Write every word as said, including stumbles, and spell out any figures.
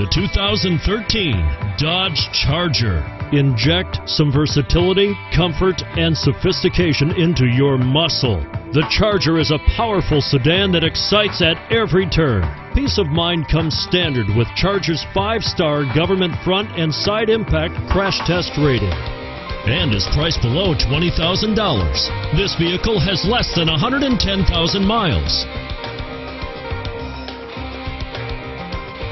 The two thousand thirteen Dodge Charger. Inject some versatility, comfort, and sophistication into your muscle. The Charger is a powerful sedan that excites at every turn. Peace of mind comes standard with Charger's five-star government front and side impact crash test rating, and is priced below twenty thousand dollars. This vehicle has less than one hundred ten thousand miles.